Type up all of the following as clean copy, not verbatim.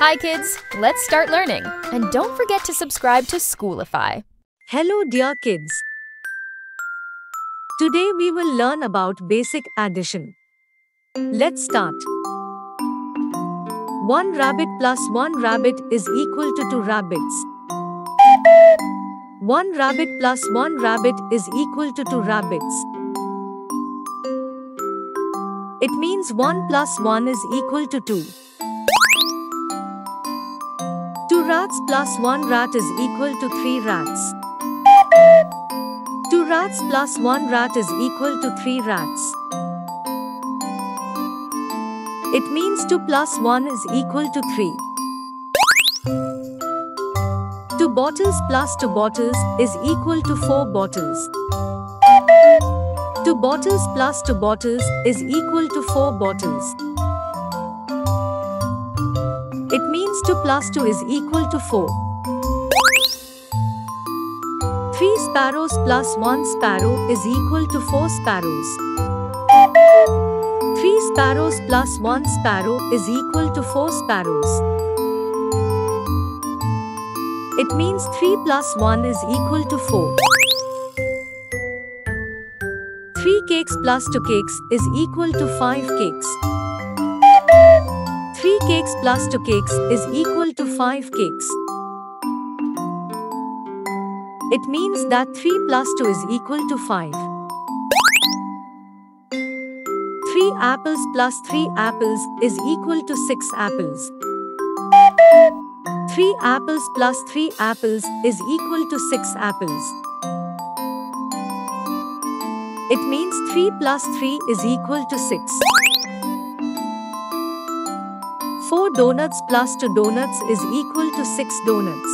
Hi kids, let's start learning. And don't forget to subscribe to Schoolify. Hello dear kids. Today we will learn about basic addition. Let's start. 1 rabbit plus 1 rabbit is equal to 2 rabbits. 1 rabbit plus 1 rabbit is equal to 2 rabbits. It means 1 plus 1 is equal to 2. 2 rats plus 1 rat is equal to 3 rats. 2 rats plus 1 rat is equal to 3 rats. It means 2 plus 1 is equal to 3. 2 bottles plus 2 bottles is equal to 4 bottles. 2 bottles plus 2 bottles is equal to 4 bottles. It means 2 plus 2 is equal to 4. 3 sparrows plus 1 sparrow is equal to 4 sparrows. 3 sparrows plus 1 sparrow is equal to 4 sparrows. It means 3 plus 1 is equal to 4. 3 cakes plus 2 cakes is equal to 5 cakes. 3 cakes plus 2 cakes is equal to 5 cakes. It means that 3 plus 2 is equal to 5. 3 apples plus 3 apples is equal to 6 apples. 3 apples plus 3 apples is equal to 6 apples. It means 3 plus 3 is equal to 6. 4 donuts plus 2 donuts is equal to 6 donuts.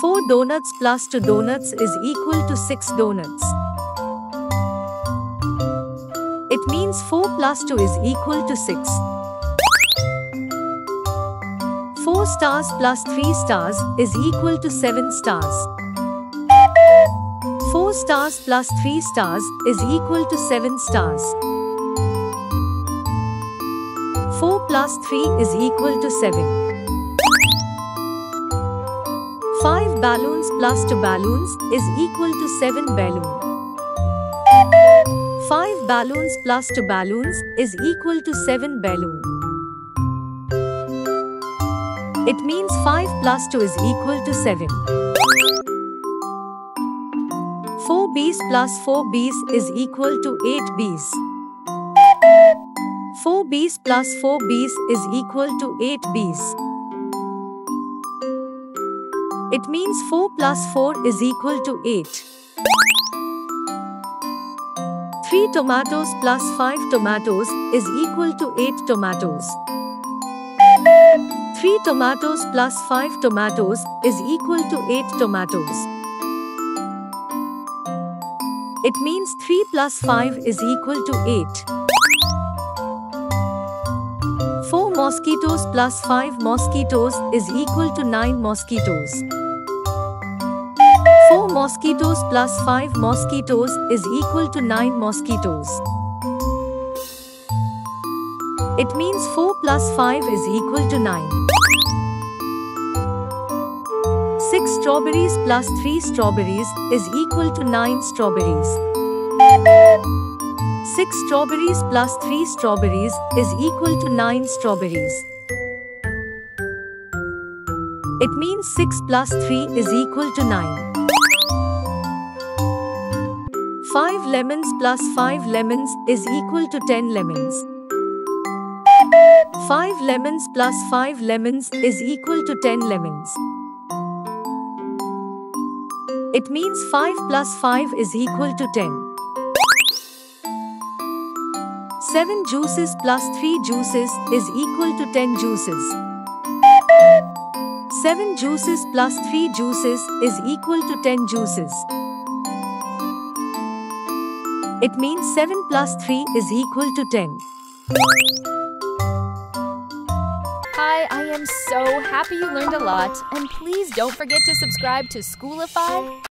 4 donuts plus 2 donuts is equal to 6 donuts. It means 4 plus 2 is equal to 6. 4 stars plus 3 stars is equal to 7 stars. 4 stars plus 3 stars is equal to 7 stars. 4 plus 3 is equal to 7. 5 balloons plus 2 balloons is equal to 7 balloons. 5 balloons plus 2 balloons is equal to 7 balloons. It means 5 plus 2 is equal to 7. 4 bees plus 4 bees is equal to 8 bees. 4 bees plus 4 bees is equal to 8 bees. It means 4 plus 4 is equal to 8. 3 tomatoes plus 5 tomatoes is equal to 8 tomatoes. 3 tomatoes plus 5 tomatoes is equal to 8 tomatoes. It means 3 plus 5 is equal to 8. 4 mosquitoes plus 5 mosquitoes is equal to 9 mosquitoes. 4 mosquitoes plus 5 mosquitoes is equal to 9 mosquitoes. It means 4 plus 5 is equal to 9. 6 strawberries plus 3 strawberries is equal to 9 strawberries. 6 strawberries plus 3 strawberries is equal to 9 strawberries. It means 6 plus 3 is equal to 9. 5 lemons plus 5 lemons is equal to 10 lemons. 5 lemons plus 5 lemons is equal to 10 lemons. It means 5 plus 5 is equal to 10. 7 juices plus 3 juices is equal to 10 juices. 7 juices plus 3 juices is equal to 10 juices. It means 7 plus 3 is equal to 10. Hi, I am so happy you learned a lot, and please don't forget to subscribe to Schoolify.